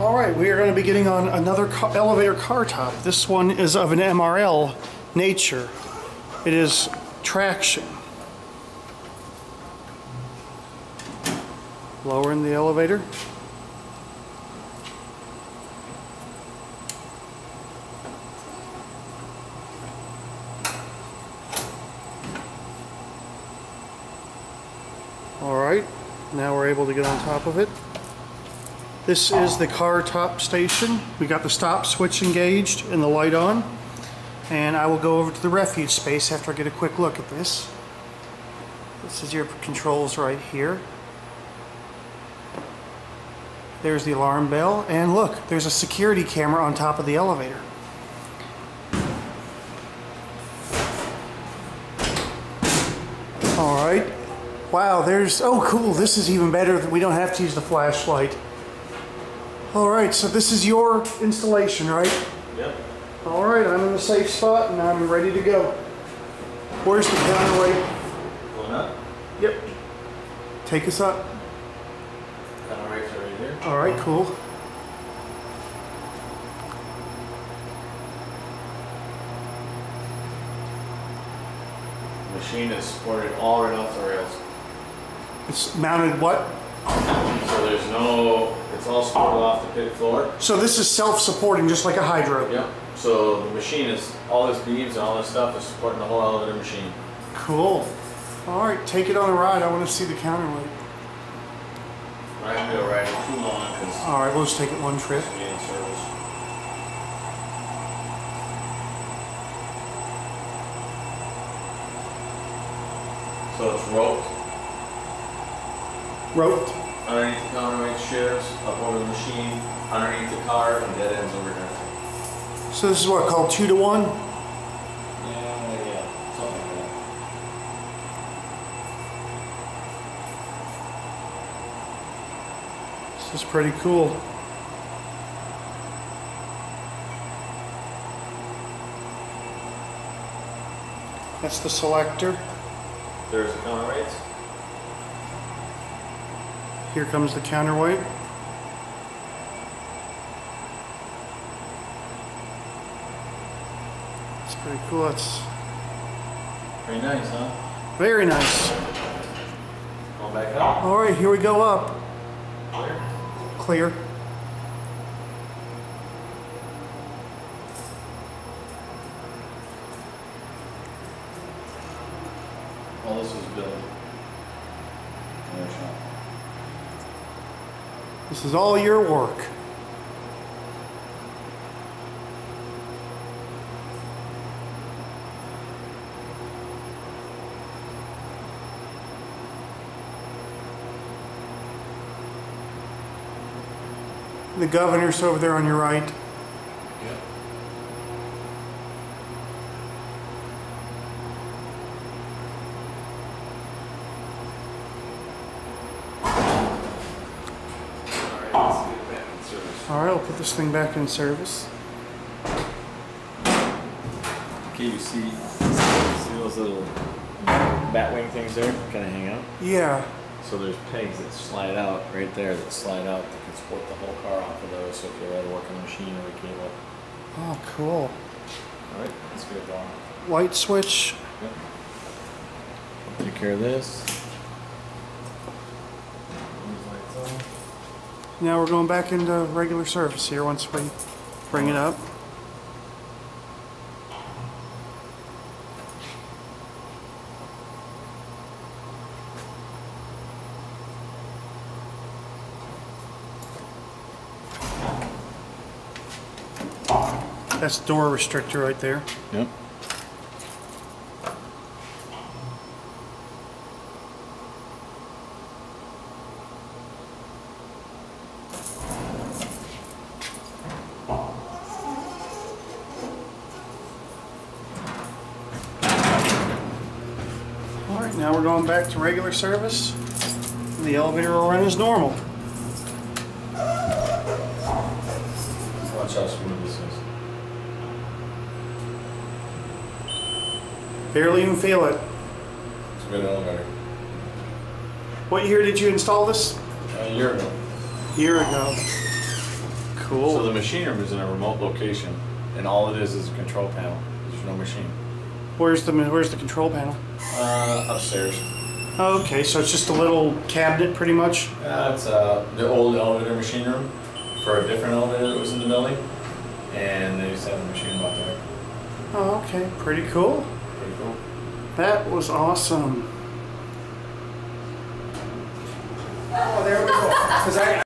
All right, we are going to be getting on another elevator car top. This one is of an MRL nature. It is traction. Lowering the elevator. All right, now we're able to get on top of it. This is the car top station. We got the stop switch engaged and the light on. And I will go over to the refuge space after I get a quick look at this. This is your controls right here. There's the alarm bell, and look, there's a security camera on top of the elevator. All right. Wow, there's, oh cool, this is even better. We don't have to use the flashlight. All right, so this is your installation, right? Yep. All right, I'm in the safe spot and I'm ready to go. Where's the counterweight? Going up? Yep. Take us up. Counterweights are right here. All right, cool. The machine is supported all right off the rails. It's mounted what? So there's no, it's all supported off the pit floor. So this is self-supporting, just like a hydro. Yep. So the machine is, all this beams and all this stuff is supporting the whole elevator machine. Cool. All right, take it on a ride. I want to see the counterweight. Right, I'm going to ride it too long. All right, we'll just take it one trip. So it's roped. Roped. Underneath the counterweight shifts, up over the machine, underneath the car, and dead ends over here. So this is what, called 2-to-1? Yeah, something like that. This is pretty cool. That's the selector. There's the counterweights. Here comes the counterweight. It's pretty cool. It's very nice, huh? Very nice. All back up. All right, here we go up. Clear. Clear. All this was built. This is all your work. The governor's over there on your right. Yep. All right, I'll put this thing back in service. Okay, you see those little bat wing things there? Kind of hang out? Yeah. So there's pegs that slide out right there, that slide out, that can support the whole car off of those, so if you're ready to work on the machine or a cable. Oh, cool. All right, let's get it going. Light switch. Yep. Take care of this. Now we're going back into regular service here once we bring it up. That's door restrictor right there. Yep. Now we're going back to regular service. The elevator will run as normal. Watch how smooth this is. Barely even feel it. It's a good elevator. What year did you install this? A year ago. Cool. So the machine room is in a remote location, and all it is a control panel. There's no machine. Where's the control panel? Upstairs. Okay, so it's just a little cabinet, pretty much. It's the old elevator machine room for a different elevator that was in the building, and they just have a machine out there. Oh, okay, pretty cool. Pretty cool. That was awesome. Oh, there we go.